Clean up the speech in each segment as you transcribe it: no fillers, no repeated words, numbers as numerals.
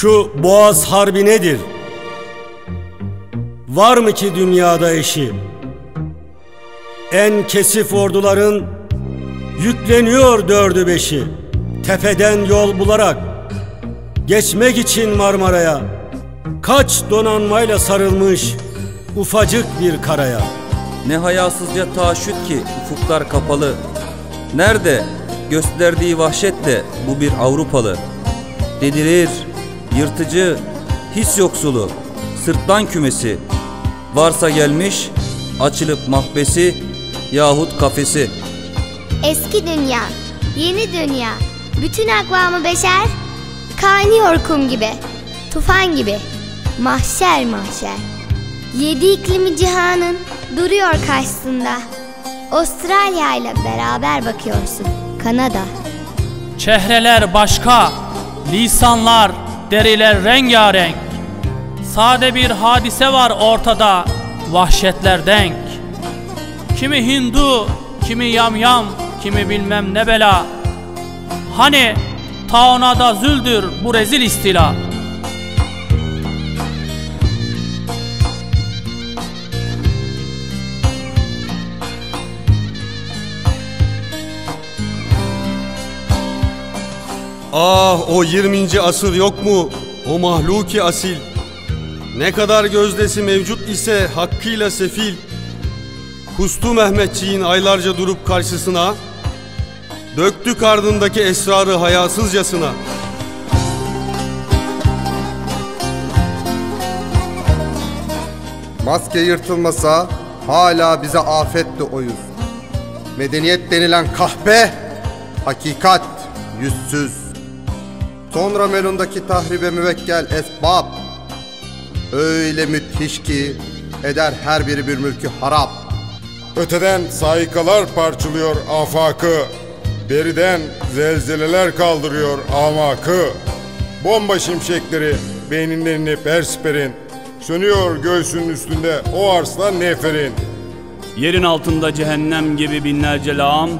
Şu Boğaz Harbi nedir? Var mı ki dünyada eşi? En kesif orduların yükleniyor dördü beşi, tepeden yol bularak geçmek için Marmara'ya. Kaç donanmayla sarılmış ufacık bir karaya. Ne hayasızca taşüt ki ufuklar kapalı, nerede gösterdiği vahşetle bu bir Avrupalı. Dedirir, yırtıcı, his yoksulu, sırtlan kümesi, varsa gelmiş açılıp mahbesi yahut kafesi. Eski dünya, yeni dünya, bütün akvamı beşer, kaynıyor kum gibi, tufan gibi, mahşer mahşer. Yedi iklimi cihanın duruyor karşısında, Avustralya ile beraber bakıyorsun, Kanada. Çehreler başka, lisanlar, deriler rengarenk, sade bir hadise var ortada, vahşetler denk. Kimi Hindu, kimi yamyam, kimi bilmem ne bela. Hani ta ona da züldür bu rezil istila. Ah, o 20. asır yok mu? O mahluki asil. Ne kadar gözdesi mevcut ise hakkıyla sefil. Kustu Mehmetçiğin aylarca durup karşısına, döktü karnındaki esrarı hayasızcasına. Maske yırtılmasa hala bize afetle oyuz. Medeniyet denilen kahpe, hakikat yüzsüz. Sonra melundaki tahribe müvekkel esbab, öyle müthiş ki eder her biri bir mülkü harap. Öteden saikalar parçalıyor afakı, deriden zelzeleler kaldırıyor amakı. Bomba şimşekleri beyninlerini persperin, sönüyor göğsünün üstünde o arslan neferin. Yerin altında cehennem gibi binlerce lağım,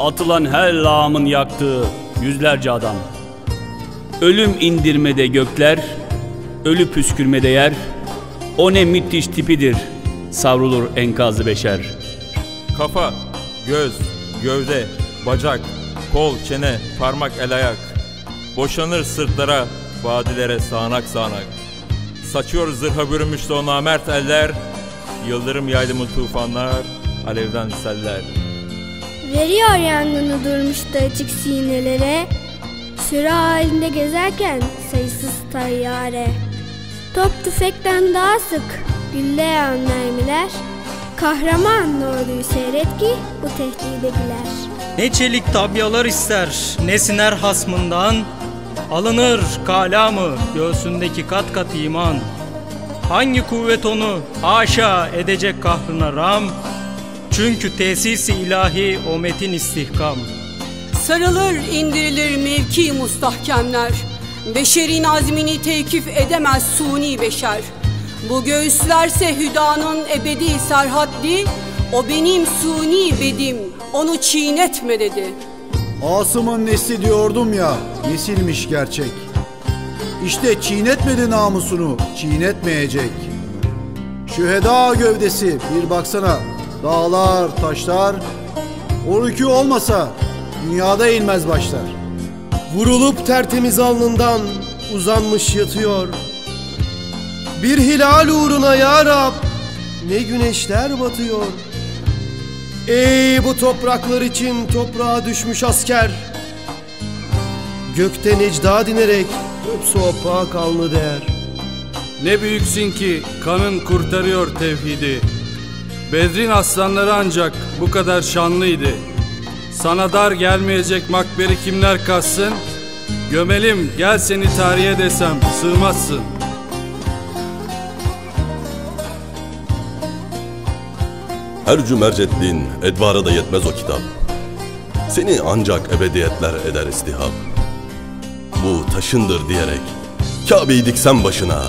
atılan her lağımın yaktığı yüzlerce adam. Ölüm indirmede gökler, ölü püskürmede yer, o ne müthiş tipidir, savrulur enkazı beşer. Kafa, göz, gövde, bacak, kol, çene, parmak, el, ayak, boşanır sırtlara, vadilere sağanak sağanak. Saçıyor zırha bürünmüş de o namert eller, yıldırım yaylımı tufanlar, alevden seller. Veriyor yangını durmuş da açık sinelere, sürü halinde gezerken sayısız tayyare. Top tüfekten daha sık gülleyen mermiler, kahraman orduyu seyret ki bu tehdide güler. Ne çelik tabyalar ister, ne siner hasmından, alınır kalamı göğsündeki kat kat iman. Hangi kuvvet onu haşa edecek kahrına ram, çünkü tesisi ilahi o metin istihkam. Sarılır indirilir mevki mustahkemler, beşerin azmini tekif edemez suni beşer. Bu göğüslerse hüdanın ebedi serhaddi, o benim suni bedim, onu çiğnetme dedi. Asım'ın nesli diyordum ya, nesilmiş gerçek. İşte çiğnetmedi namusunu, çiğnetmeyecek. Şüheda gövdesi, bir baksana, dağlar, taşlar, o rükû olmasa dünyada eğilmez başlar. Vurulup tertemiz alnından uzanmış yatıyor, bir hilal uğruna ya Rab, ne güneşler batıyor. Ey bu topraklar için toprağa düşmüş asker, gökte necda dinerek öp soğuğa kalnı değer. Ne büyüksün ki kanın kurtarıyor tevhidi, Bedrin aslanları ancak bu kadar şanlıydı. Sana dar gelmeyecek makberi kimler kassın, gömelim gel seni tarihe desem sığmazsın. Her cümercetliğin edvara da yetmez o kitap, seni ancak ebediyetler eder istihab. Bu taşındır diyerek Kabe'yi diksem başına,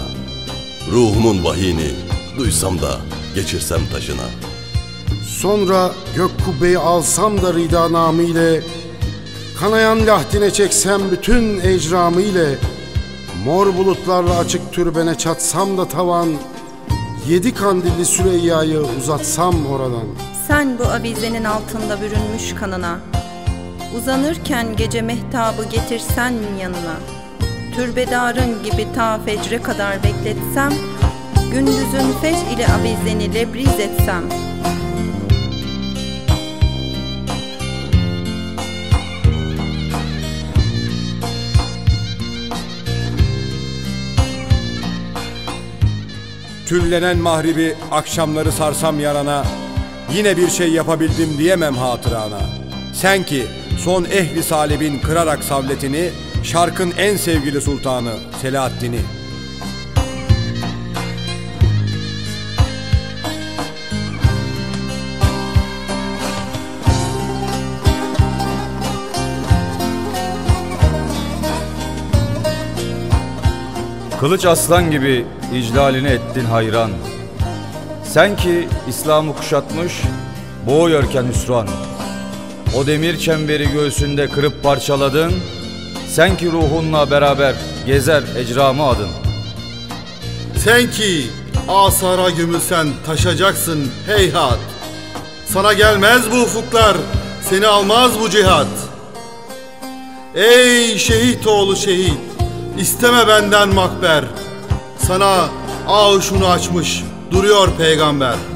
ruhumun vahiyini duysam da geçirsem taşına. Sonra gök kubbeyi alsam da ridanamı ile, kanayan lahdine çeksem bütün ecramı ile, Mor bulutlarla açık türbene çatsam da tavan, yedi kandilli Süreyya'yı uzatsam oradan. Sen bu avizenin altında bürünmüş kanına, uzanırken gece mehtabı getirsen yanına, türbedarın gibi ta fecre kadar bekletsem, gündüzün feş ile avizeni lebriz etsem. Tüllenen mahribi akşamları sarsam yarana, yine bir şey yapabildim diyemem hatırana. Sen ki son ehli salibin kırarak savletini, şarkın en sevgili sultanı Selahaddin'i. Kılıç aslan gibi iclalini ettin hayran, sen ki İslam'ı kuşatmış boğuyorken hüsran. O demir çemberi göğsünde kırıp parçaladın, sen ki ruhunla beraber gezer ecramı adın. Sen ki asara gömülsen taşacaksın heyhat, sana gelmez bu ufuklar, seni almaz bu cihat. Ey şehit oğlu şehit, İsteme benden makber, sana ağuşunu açmış duruyor peygamber.